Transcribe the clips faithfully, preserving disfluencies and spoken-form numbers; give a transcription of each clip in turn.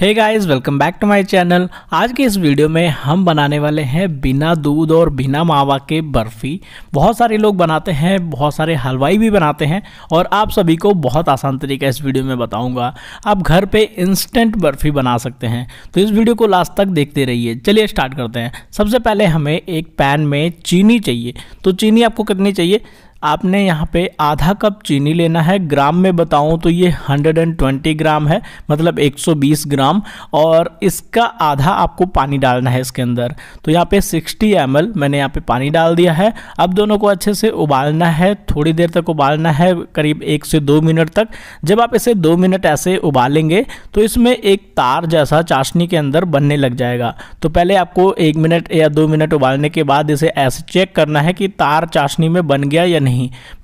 Hey guys welcome back to my channel. आज के इस वीडियो में हम बनाने वाले हैं बिना दूध और बिना मावा के बर्फ़ी। बहुत सारे लोग बनाते हैं, बहुत सारे हलवाई भी बनाते हैं और आप सभी को बहुत आसान तरीका इस वीडियो में बताऊंगा। आप घर पे इंस्टेंट बर्फ़ी बना सकते हैं, तो इस वीडियो को लास्ट तक देखते रहिए। चलिए स्टार्ट करते हैं। सबसे पहले हमें एक पैन में चीनी चाहिए। तो चीनी आपको कितनी चाहिए? आपने यहाँ पे आधा कप चीनी लेना है। ग्राम में बताऊँ तो ये एक सौ बीस ग्राम है, मतलब एक सौ बीस ग्राम, और इसका आधा आपको पानी डालना है इसके अंदर। तो यहाँ पे साठ एम एल मैंने यहाँ पे पानी डाल दिया है। अब दोनों को अच्छे से उबालना है, थोड़ी देर तक उबालना है, करीब एक से दो मिनट तक। जब आप इसे दो मिनट ऐसे उबालेंगे तो इसमें एक तार जैसा चाशनी के अंदर बनने लग जाएगा। तो पहले आपको एक मिनट या दो मिनट उबालने के बाद इसे ऐसे चेक करना है कि तार चाशनी में बन गया या नहीं।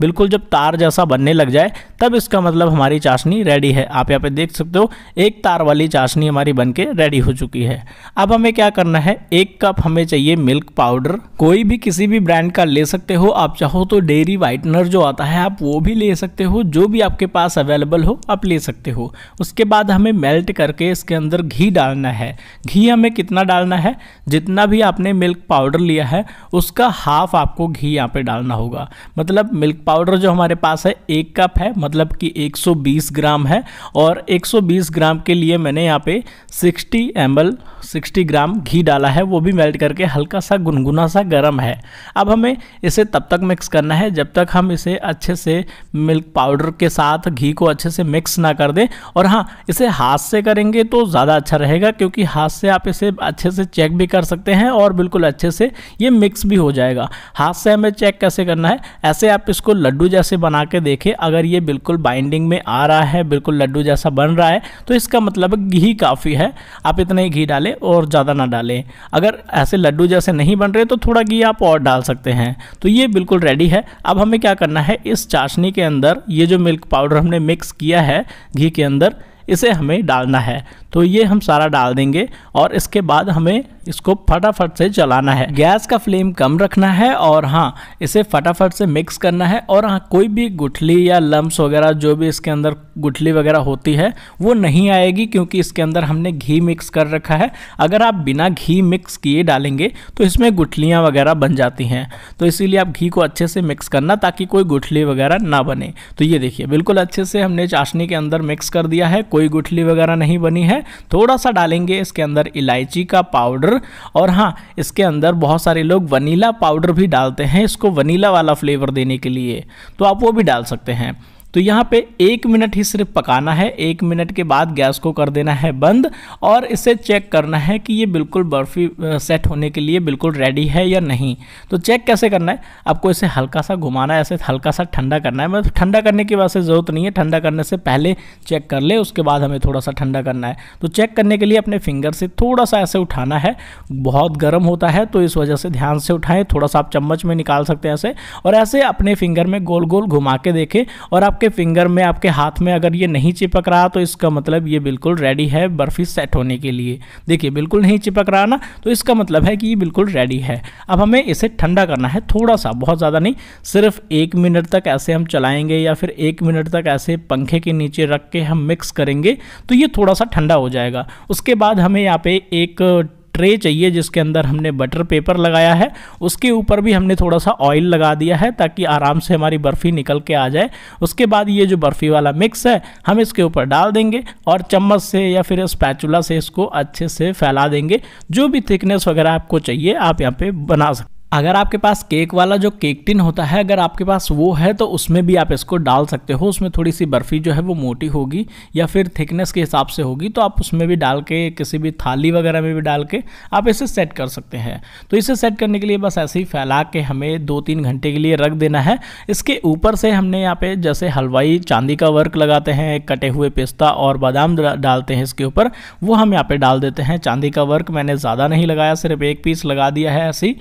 बिल्कुल जब तार जैसा बनने लग जाए तब इसका मतलब हमारी चाशनी रेडी है। आप यहाँ पे देख सकते हो एक तार वाली चाशनी हमारी बनके रेडी हो चुकी है। अब हमें क्या करना है, एक कप हमें चाहिए मिल्क पाउडर। कोई भी किसी भी ब्रांड का ले सकते हो। आप चाहो तो डेयरी वाइटनर जो आता है आप वो भी ले सकते हो, जो भी आपके पास अवेलेबल हो आप ले सकते हो। उसके बाद हमें मेल्ट करके इसके अंदर घी डालना है। घी हमें कितना डालना है? जितना भी आपने मिल्क पाउडर लिया है उसका हाफ आपको घी यहाँ पे डालना होगा। मतलब मतलब मिल्क पाउडर जो हमारे पास है एक कप है, मतलब कि एक सौ बीस ग्राम है, और एक सौ बीस ग्राम के लिए मैंने यहाँ पे साठ एम एल साठ ग्राम घी डाला है। वो भी मेल्ट करके हल्का सा गुनगुना सा गर्म है। अब हमें इसे तब तक मिक्स करना है जब तक हम इसे अच्छे से मिल्क पाउडर के साथ घी को अच्छे से मिक्स ना कर दें। और हाँ, इसे हाथ से करेंगे तो ज़्यादा अच्छा रहेगा, क्योंकि हाथ से आप इसे अच्छे से चेक भी कर सकते हैं और बिल्कुल अच्छे से ये मिक्स भी हो जाएगा। हाथ से हमें चेक कैसे करना है? ऐसे आप इसको लड्डू जैसे बना के देखें। अगर ये बिल्कुल बाइंडिंग में आ रहा है, बिल्कुल लड्डू जैसा बन रहा है, तो इसका मतलब घी काफ़ी है। आप इतना ही घी डालें और ज़्यादा ना डालें। अगर ऐसे लड्डू जैसे नहीं बन रहे तो थोड़ा घी आप और डाल सकते हैं। तो ये बिल्कुल रेडी है। अब हमें क्या करना है, इस चाशनी के अंदर ये जो मिल्क पाउडर हमने मिक्स किया है घी के अंदर, इसे हमें डालना है। तो ये हम सारा डाल देंगे और इसके बाद हमें इसको फटाफट से चलाना है। गैस का फ्लेम कम रखना है और हाँ, इसे फटाफट से मिक्स करना है। और हाँ, कोई भी गुठली या लम्स वगैरह, जो भी इसके अंदर गुठली वगैरह होती है वो नहीं आएगी, क्योंकि इसके अंदर हमने घी मिक्स कर रखा है। अगर आप बिना घी मिक्स किए डालेंगे तो इसमें गुठलियाँ वगैरह बन जाती हैं, तो इसीलिए आप घी को अच्छे से मिक्स करना ताकि कोई गुठली वगैरह ना बने। तो ये देखिए बिल्कुल अच्छे से हमने चाशनी के अंदर मिक्स कर दिया है, कोई गुठली वगैरह नहीं बनी है। थोड़ा सा डालेंगे इसके अंदर इलायची का पाउडर, और हाँ, इसके अंदर बहुत सारे लोग वनीला पाउडर भी डालते हैं, इसको वनीला वाला फ्लेवर देने के लिए, तो आप वो भी डाल सकते हैं। तो यहाँ पे एक मिनट ही सिर्फ पकाना है। एक मिनट के बाद गैस को कर देना है बंद और इसे चेक करना है कि ये बिल्कुल बर्फ़ी सेट होने के लिए बिल्कुल रेडी है या नहीं। तो चेक कैसे करना है, आपको इसे हल्का सा घुमाना है, ऐसे हल्का सा ठंडा करना है। मतलब ठंडा करने की वजह से ज़रूरत नहीं है, ठंडा करने से पहले चेक कर ले, उसके बाद हमें थोड़ा सा ठंडा करना है। तो चेक करने के लिए अपने फिंगर से थोड़ा सा ऐसे उठाना है। बहुत गर्म होता है तो इस वजह से ध्यान से उठाएँ। थोड़ा सा आप चम्मच में निकाल सकते हैं ऐसे, और ऐसे अपने फिंगर में गोल गोल घुमा के देखें। और आपके फिंगर में, आपके हाथ में अगर ये नहीं चिपक रहा तो इसका मतलब ये बिल्कुल रेडी है बर्फी सेट होने के लिए। देखिए बिल्कुल नहीं चिपक रहा ना, तो इसका मतलब है कि ये बिल्कुल रेडी है। अब हमें इसे ठंडा करना है थोड़ा सा, बहुत ज़्यादा नहीं, सिर्फ एक मिनट तक ऐसे हम चलाएंगे या फिर एक मिनट तक ऐसे पंखे के नीचे रख के हम मिक्स करेंगे तो ये थोड़ा सा ठंडा हो जाएगा। उसके बाद हमें यहाँ पे एक ट्रे चाहिए जिसके अंदर हमने बटर पेपर लगाया है। उसके ऊपर भी हमने थोड़ा सा ऑयल लगा दिया है ताकि आराम से हमारी बर्फ़ी निकल के आ जाए। उसके बाद ये जो बर्फ़ी वाला मिक्स है हम इसके ऊपर डाल देंगे और चम्मच से या फिर स्पैचुला से इसको अच्छे से फैला देंगे। जो भी थिकनेस वगैरह आपको चाहिए आप यहाँ पे बना सकते हैं। अगर आपके पास केक वाला जो केक टिन होता है, अगर आपके पास वो है तो उसमें भी आप इसको डाल सकते हो। उसमें थोड़ी सी बर्फ़ी जो है वो मोटी होगी या फिर थिकनेस के हिसाब से होगी, तो आप उसमें भी डाल के, किसी भी थाली वगैरह में भी डाल के आप इसे सेट कर सकते हैं। तो इसे सेट करने के लिए बस ऐसे ही फैला के हमें दो तीन घंटे के लिए रख देना है। इसके ऊपर से हमने यहाँ पे जैसे हलवाई चांदी का वर्क लगाते हैं, कटे हुए पिस्ता और बादाम डालते हैं इसके ऊपर, वो हम यहाँ पर डाल देते हैं। चांदी का वर्क मैंने ज़्यादा नहीं लगाया, सिर्फ एक पीस लगा दिया है ऐसी।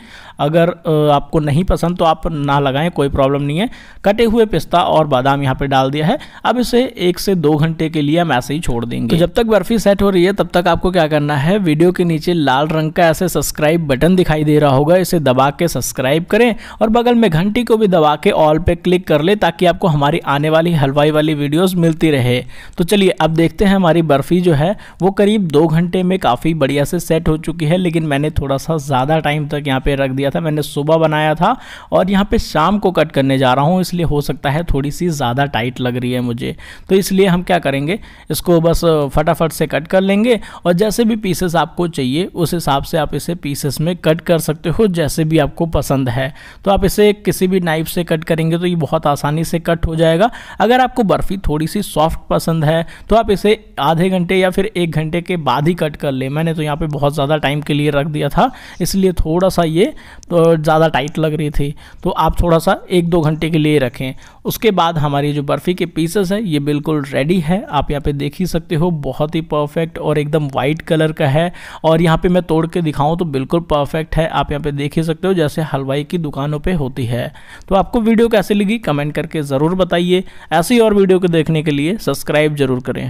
अगर आपको नहीं पसंद तो आप ना लगाएं, कोई प्रॉब्लम नहीं है। कटे हुए पिस्ता और बादाम यहाँ पे डाल दिया है। अब इसे एक से दो घंटे के लिए हम ऐसे ही छोड़ देंगे। तो जब तक बर्फी सेट हो रही है तब तक आपको क्या करना है, वीडियो के नीचे लाल रंग का ऐसे सब्सक्राइब बटन दिखाई दे रहा होगा, इसे दबा के सब्सक्राइब करें और बगल में घंटी को भी दबा के ऑल पे क्लिक कर ले ताकि आपको हमारी आने वाली हलवाई वाली वीडियोस मिलती रहे। तो चलिए अब देखते हैं हमारी बर्फी जो है वो करीब दो घंटे में काफ़ी बढ़िया से सेट हो चुकी है, लेकिन मैंने थोड़ा सा ज़्यादा टाइम तक यहाँ पे रख दिया था। मैंने सुबह बनाया था और यहाँ पे शाम को कट करने जा रहा हूँ, इसलिए हो सकता है थोड़ी सी ज़्यादा टाइट लग रही है मुझे। तो इसलिए हम क्या करेंगे, इसको बस फटाफट से कट कर लेंगे और जैसे भी पीसेस आपको चाहिए उस हिसाब से आप इसे पीसेस में कट कर सकते हो, जैसे भी आपको पसंद है। तो आप इसे किसी भी नाइफ से कट करेंगे तो ये बहुत आसानी से कट हो जाएगा। अगर आपको बर्फ़ी थोड़ी सी सॉफ्ट पसंद है तो आप इसे आधे घंटे या फिर एक घंटे के बाद ही कट कर ले। मैंने तो यहाँ पे बहुत ज़्यादा टाइम के लिए रख दिया था, इसलिए थोड़ा सा ये तो ज़्यादा टाइट लग रही थी। तो आप थोड़ा सा एक दो घंटे के लिए रखें, उसके बाद हमारी जो बर्फ़ी के पीसेस है ये बिल्कुल रेडी है। आप यहाँ पे देख ही सकते हो, बहुत ही परफेक्ट और एकदम वाइट कलर का है। और यहाँ पे मैं तोड़ के दिखाऊं तो बिल्कुल परफेक्ट है। आप यहाँ पे देख ही सकते हो जैसे हलवाई की दुकानों पे होती है। तो आपको वीडियो कैसी लगी कमेंट करके ज़रूर बताइए। ऐसी और वीडियो को देखने के लिए सब्सक्राइब जरूर करें।